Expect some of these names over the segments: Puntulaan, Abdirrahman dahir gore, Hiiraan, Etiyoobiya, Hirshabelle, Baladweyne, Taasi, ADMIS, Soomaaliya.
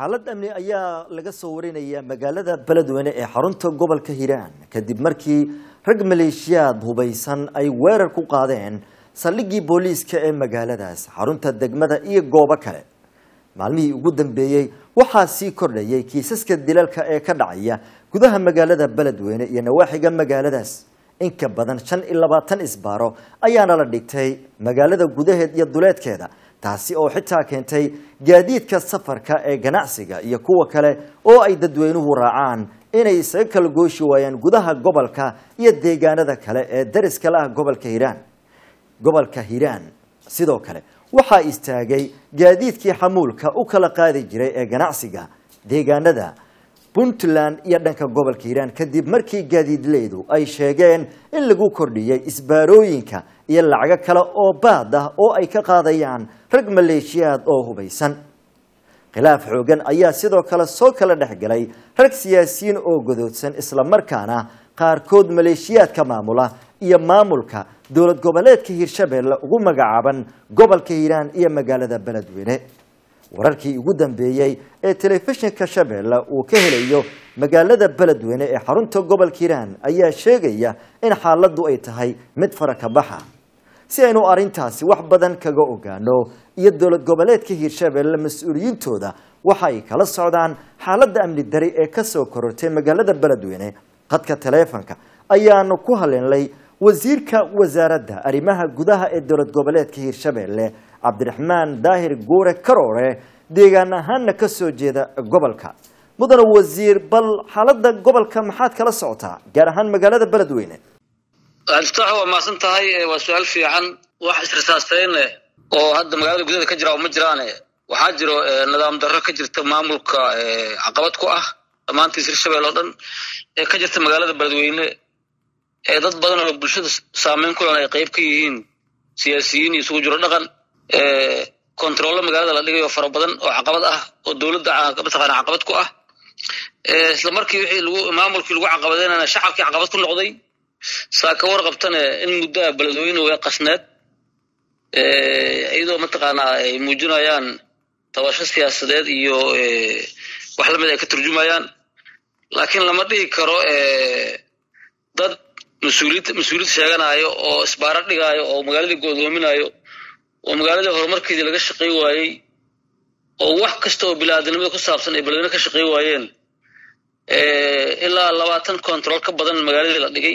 xaalad amni ayaa laga soo warinaya magaalada Baladweyne ee xarunta gobolka Hiiraan kadib markii rag maleeshiyaad hubaysan ay weerar ku qaadeen saldhiggii booliiska ee magaaladaas xarunta degmada iyo goobo kale maalmihii ugu dambeeyay waxa sii kordhayay kiisaska dilalka ee ka dhacaya gudaha magaalada Baladweyne iyo nawaaxiga magaaladaas in ka badan 25 isbaaro ayaana la dhigtay magaalada gudaheed iyo duleedkeeda taasi oo xitaa keentay gaadiidka safarka ee ganacsiga iyo kuwa kale oo ay dadweynuhu raacaan inay isaga kala gooshi waayaan gudaha gobolka iyo deegaanada kale ee dariska la ah gobolka Hiiraan sidoo kale waxa istaagay gaadiidkii xamuulka u kala qaadi jiray ee ganacsiga deegaanada Puntulaan iyo dhanka gobolka Hiiraan kadib markii gaadiidleydu ay sheegeen in lagu kordhiyay isbaarooyinka iyo lacag kale oo baad ah oo ay ka qaadayaan rag maleeshiyaad oo hubaysan khilaaf xoogan ayaa sidoo kale soo kala dhaxgalay rag siyaasiyiin oo godoodsan isla markaana qaarkood maleeshiyaad ka maamula iyo maamulka dawlad goboleedka Hirshabelle ugu magacaaban gobolka Hiiraan iyo magaalada Baladweyne wararkii ugu dambeeyay ee telefishinka Hirshabelle uu ka helayo magaalada Baladweyne ee xarunta gobolka Hiiraan ayaa sheegaya in xaaladdu ay tahay mid faraka baxa si aynu arintaasi wax badan kaga ogaano iyo dawlad goboleedka Hirshabelle mas'uuliyintooda waxa ay kala socdaan xaaladda amni dari ee ka soo korortay magaalada Baladweyne qadka teleefanka ayaanu ku haleelay wasiirka wasaaradda arimaha gudaha ee dawlad goboleedka Hirshabelle Abdirrahman dahir gore deegaan ahaan ka soo jeeda gobolka mudane wasiir bal xaaladda gobolka maxaad kala socotaa gaar ahaan magaalada Baladweyne altaha wa ma santahay wa su'aal fiican wax isrisaasteen oo hadda magaalada gudaha ka jira oo ma jiraan waxa jiro nidaam darro ka jirta maamulka caqabad ku ah dhammaantii Hirshabelle oo dhan ee ka jirta magaalada Baladweyne ee dad badan oo bulshada saameyn ku leh ay qayb ka yihiin siyaasiyiin isugu jiro dhaqan control magaalada la dhigayo faro badan oo caqabad ah oo dawladda mataqaan caqabad ku ah isla markii wixii lagu maamulkii lagu caqabadeynana shacabkii caqabad ku noqday saaka war qabtan in muddo Baladweyne way qasnaad iyadoo mataqaan ay muujinayaan tabasho siyaasadeed iyo wax la mid ah ka turjumayaan laakiin lama dhigi karo dad mas'uuliyad sheeganayo oo isbaara dhigayo oo magaalada go'doominayo ومقالة هرمركي دي لقاش قيواي أو واحد كستو بلادنا ما يكون صابسن إبلادنا كش قيوايين إلا اللواتن كنترول كبدن المقالة دي لقي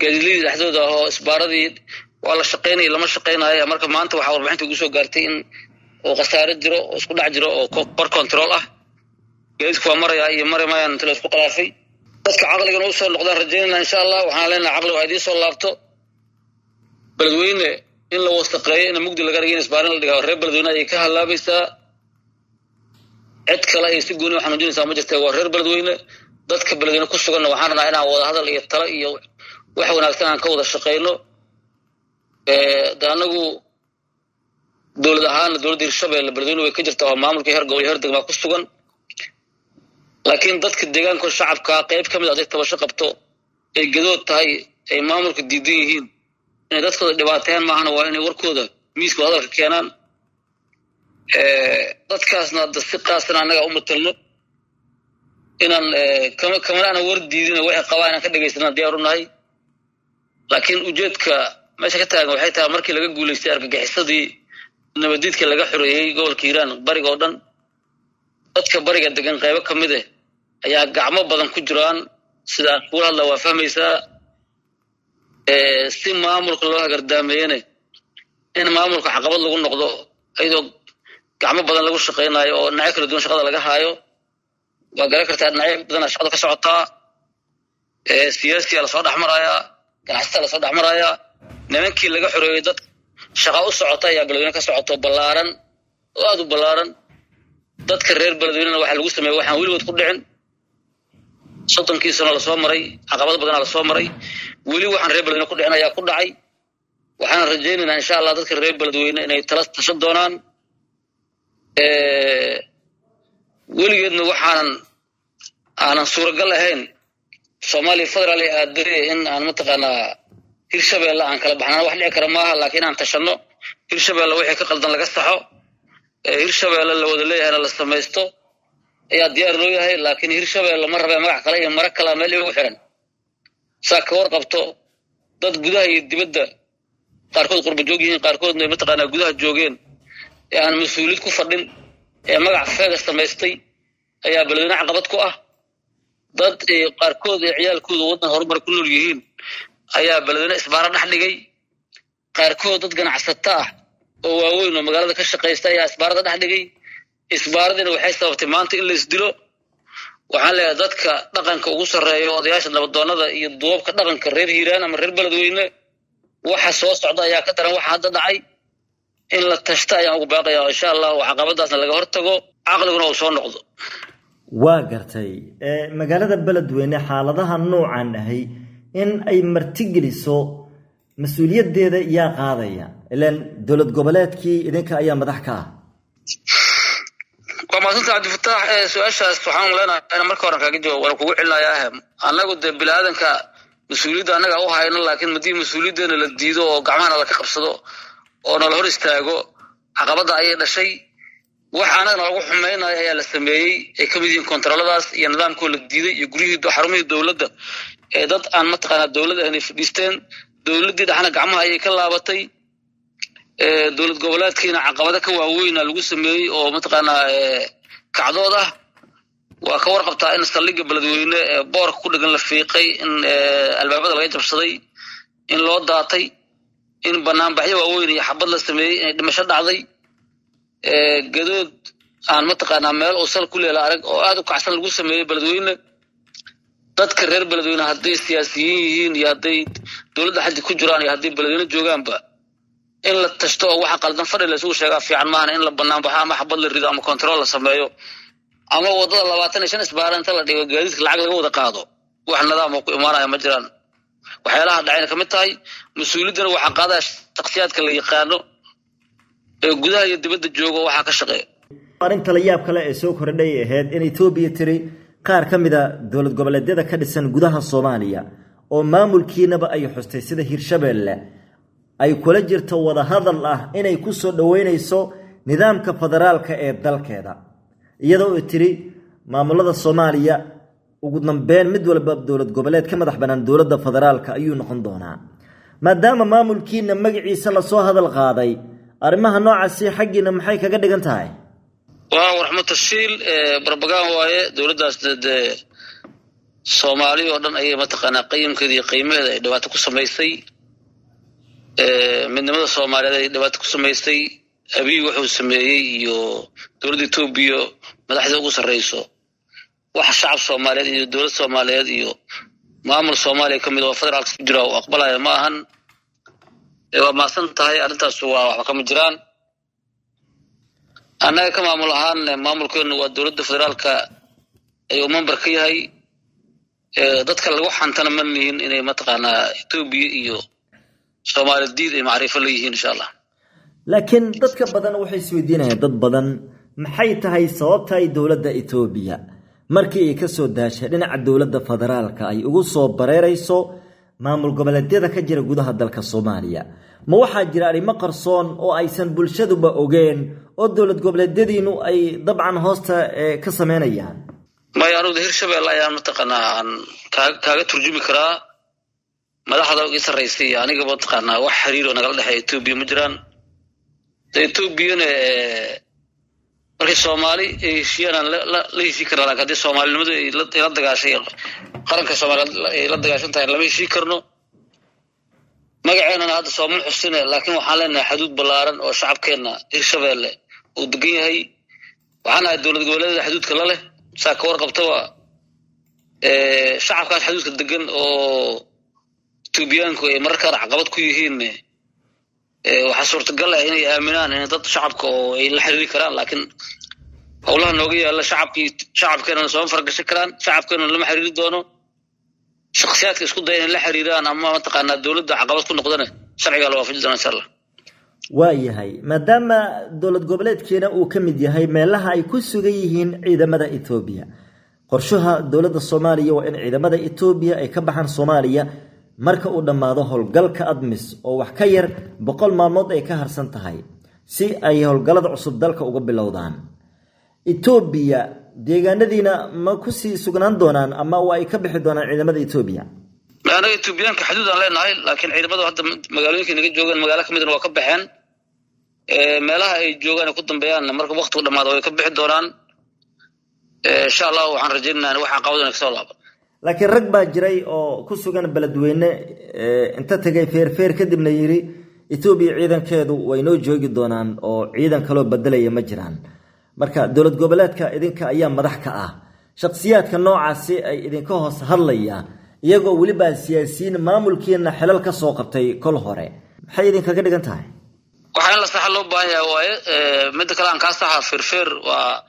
جديد الحدود هو إسبار جديد والله شقينا إلا ما شقينا يا مركز ما أنت وحاول بعدين تجوسوا قارتين وقصار الجرو وسكون عجرو وكبر كنترله جديد كوامر يا مرة ما ينتلف بقلافي بس كعقل يكون وصل لقدر رجينا إن شاء الله وحالنا عقل وعدي صل لابتو بلدوين إن لو استقرأي إن مقدر لقارين إسبارين اللي جاوا رب بلدونا يكها الله بيسا عدكلا يستجون وحنجون سامج استوى رب بلدوين ضدك بلدوين كسرنا وحنا هنا وهذا اللي يطلع وحنا كنا كود الشقيلو دانو دول دهان دول دير شبل بلدوين ويكجر توه معمول كهر جوي هردك ما كسرنا لكن ضدك الدجان كل شعب كعقيب كم ضدك تبشر قبته الجدود هاي إمامك الديدين هين ضدك دبعتين معنا وين وركوده ميسك هذا الكيانان ضدك أصلا ضدك أصلا أنا أمة الله إن كم أنا ورد ديدين وين قوانا كده جيسنا ديارنا هاي لكن وجدك ما شكتها وحيتها مركي لقى يقول يستأجر كحصدي إن بديتك لقى حري هي قول كيران بري قدرن dadka bariga degan qayb ka mid ah ayaa gacmo badan ku jiraan sida qura la waafamaysa si maamulka loo hagardaameyne in maamulka xaqabad lagu noqdo ayadoo gacmo badan lagu shaqeynayo oo nacay kala duwan shaqada laga haayo waa garan kartaa nacay badan shaqada ka socota siyaasiga la soo dhaxmaraya ganacsiga la soo dhaxmaraya nimankii laga xoreeyay dad shaqo u socota ayaa galooyin ka socoto ballaaran oo aad u ballaaran dadka reer Baladweyne waxa lagu sameeyay waxaan waligood ku dhicin soontankii sano la soo maray caqabado badan la soo maray wali waxaan reer Baladweyne ku dhicinayaa ku dhacay waxaan rajaynaynaa insha Allah dadka reer Baladweyne inay tala tasho doonaan waligeedna waxaan aanan suuragal ahayn Soomaaliya federaalay aadare in aan mataqaanaa Hirshabelle aan kala baxnaa wax dhici kara maaha laakiin aan tashano Hirshabelle wixii ka qaldan laga saxo Hirshabelle la wada leeyahay la sameeysto ayaa diyaar loo yahay laakiin Hirshabelle ma raba magac kale iyo mar kale meel uu xiran saaka war qabto dad gudaha iyo dibadda qaarkood qurbo joog yihiin qaarkoodna mataqaanaa gudaha joogeen aan mas'uuliyad ku fadhin ee magac feega sameystay ayaa Baladweyne caqabad ku ah dad qaarkood ee ciyaalkooda wadan horumar ku nool yihiin ayaa Baladweyne isbaara dhax dhigay qaarkood dad ganacsata ah oo waaweyn oo magaalada ka shaqeeysta ayaa isbaara dhax dhigay isbaaradina waxay sababtay maanta in la isdilo waxa la dadka dhaqanka ugu sareeyo odayaasha nabadoonada iyo duubka dhaqanka reer Hiiraan ama reer Baladweyne waxa soo socda ayaa ka daran waxa hadda dhacay in la tashta ayaa ugu baaqaya insha Allah waxa qabadaasna laga hortago aqliguna uu soo noqdo waagartay magaalada Baladweyne xaaladaha noocan ahay in ay martigeliso mas'uuliyaddeeda yaa qaadaya ilaan dawlad goboleedkii idinka ayaa madax ka ah kama soo aad fataah su'aasha subhaan lana ana markii hore kaga jawaab waan kugu cilaayaa anagu bilaadanka mas'uuliyadda anaga u hayno laakiin madii mas'uuliyaddeena la diido oo gacmaha la ka qabsado oo nala hor istaago caqabada ay dhashay waxaana lagu xumeeyay ayaa la sameeyay ee ka mid yihiin kontaroladaas iyo nidaamka la diiday iyo guriyada xarumada dawladda ee dad aan ma taqaan dawladda ay fadhiisteen dawladda dhana gacmaha ay ka laabatay dawlad goboleedkiina caqabada ka waaweyn lagu sameeyay oo ma taqaan kacdooda waa ka warqabtaa in saldhiga Baladweyne ee boorka ku dhigan la fiiqay in albaabada laga jabsaday in loo daatay in banaanbaxyo waaweyn iyo xabad la sameeyay in dhimasho dhacday gadood aan ma taqaan meel oo sal ku leela arag oo aad u kacsan lagu sameeyay Baladweyne dadka reer Baladweyne haday siyaasiyiin yihiin iyo haday dawladda xad ku jiraan iyo haday Baladweyne joogaanba in la tashto waxa qaldan fadhi la soo sheega fiican maahan in la banaan baxa ama xabad la rido ama control la sameeyo ama wadada 25 isbaaranta la dhigo gaadiidka lacag laga wada qaado wax nidaam oo ku imaanaya ma jiraan waxyaalaha dhacayna kamid tahay mas'uuliyadana waxa qaada shaqsiyaadka la yaqaano ee gudaha iyo dibadda jooga waxa ka shaqeeya arinta la yaab kale ee soo kordhay ahayd in Etiyoobiya tiri qaar kamida dawlad goboleedyada ka dhisan gudaha Soomaaliya oo maamulkiinaba ay xustay sida Hirshabelle ay kula jirto wada hadal ah inay ku soo dhaweynayso nidaamka federaalka ee dalkeeda iyadoo tiri maamulada Soomaaliya ugu dambeen mid walba dawlad goboleed ka madax banaan dawladda federaalka ayuu noqon doonaa maadaama maamulkiina magaciisa la soo hadal qaaday arimaha noocaas ee xaqiina maxay kaga dhigan tahay waa warxmada shiil barbagaan waaye dawladdaas Soomaaliya oo dhan ay ma taqaan qiimkeeda iyo qiimaheeda ay dhawaato ku sameysay midnimada Soomaaliyeed ay dhawaato ku sameysay abi wuxuu sameeyay iyo dawladda Etiyoobiya madaxda ugu sareyso wax shacab Soomaaliyeed iyo dawlad Soomaaliyeed iyo maamul Soomaaliya kamid oo federaalka ku jira oo aqbalaya ma ahan وما سنتهي أنت سوا وكم جيران أنا كما ملهان ما ملكون والدولة الفدرال ك يومين بركي هاي ضدك الوح أنت نمنين إني متقنا توبي يو شمال الديد معرفة ليه إن شاء الله لكن ضدك بدن وحي سويدينا ضد بدن محيط هاي صوبت هاي دولة إثيوبيا مركي كسر داش لنا الدولة الفدرال ك أي وصوب بريريسو maamul goboleedyada ka jira gudaha dalka Soomaaliya ma waxa jira arimo qarsoon oo aysan bulshaduba ogeen oo dawlad goboleedyadiinu ay dabcan hoosta ka sameeyaan ma yaruud Hirshabelle ayaa mataqanaan kaaga turjumi kara madaxda ugu sarreysay aniga bad qanaa wax xiriir oo naga dhaxay Etiyoobiya ma jiraan Etiyoobiyana markii Soomaali ay shiraan la leeyihiin la qaday Soomaalnimada ay la dagaashay qaranka Soomaaliya ay la dagaashantahay lama heshiin karno magaceena hadda Soomaali xusina laakiin waxa leenahay xuduud balaaran oo shacabkeena Hirshabelle uu degan yahay waxaana dawlad goboleedyada xuduudka la leh saaka war qabto waa shacabkaas xuduudka degan oo Etiyoobiyaanku ay markaa caqabad ku yihiin waxa suurtagal ah inay aaminaan in dad shacabka oo ay la xiriir karaan laakiin howlaha nooga yaala shacabkeena soo fargasho karaan shacabkeena lama xiriir doono shakhsiyaadka isku dayeen in la xiriiraan ama mataqaana dawladda caqabad ku noqdana sharciga la waafajin doona insha Allah waayahay maadaama dawlad goboleedkeena uu ka mid yahay meelaha ay ku sugan yihiin ciidamada Etiyoobiya qorshaha dawladda Soomaaliya waa in ciidamada Etiyoobiya ay ka baxaan Soomaaliya marka uu dhamaado howlgalka ADMIS oo wax ka yar 100 maalmood ay ka harsan tahay si ay howlgalada cusub dalka uga bilowdaan Etiyoobiya deegaanadiina ma ku sii sugnaan doonaan ama waa ay ka bixi doonaan ciidamada Etiyoobiya أنا إثيوبيان كحدود على النايل لكن عندما ده هذا مجالين كنا جوجان مجالك مثل وكبحان مالها جوجان قدم بيان مرك وقت ولا ما ده وكبح الدوران إن شاء الله وعن رجلنا نروح عقودنا كسر الله لكن ركبة جري أو كسوجان بلدوين أنت تجي فير كده من يري إثيوبيا عيدا كده وينو جوج الدوران أو عيدا كلو بدلة مجران مرك دولة جبلات كإذن كأيام مرحكة شخصيات كنوع سي إذن كهوس هرليا iyagoo waliba siyaasiyiin maamulkiina xilal ka soo qabtay kol hore maxay idin kaga dhigan tahay waxaan la saxal loo baahay waaye mid kale aan ka saxaa firfir waa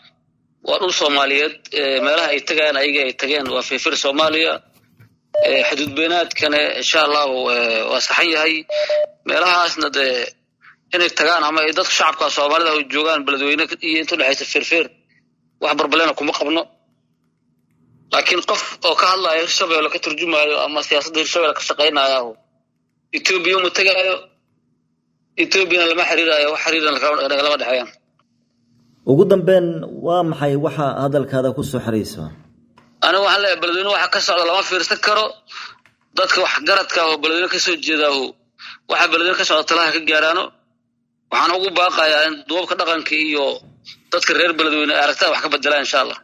dhul Soomaaliyeed meelaha ay tagaan ayaga ay tagaan waa firfir Soomaaliya xuduud beenaadkana insha Allah waa saxan yahay meelahaasna inay tagaan ama ay dadka shacabka Soomaalida oo joogan baladweyne iyo inta dhaxaysa firfir wax barbalana kuma qabno لكن قف أو كهلا يرشبه ولا كترجمه أما سياسة يرشبه ولا كشقينا ياهو يتوب يوم التجاهل يتوب بين المحرير وحرير الغلبة حيان وجودن بين وامحي وحى هذا الكذا كوسو حريسه أنا وحلا بلدنا وح كسر على ما في رسكره ضدك وح جرت كه بلدنا كسر جذاه وح بلدنا كسر طلاه كجيرانه وحنوجو باقي يعني دوب كذا كان كيو ضدك غير بلدنا أرتاح وح كبدلها إن شاء الله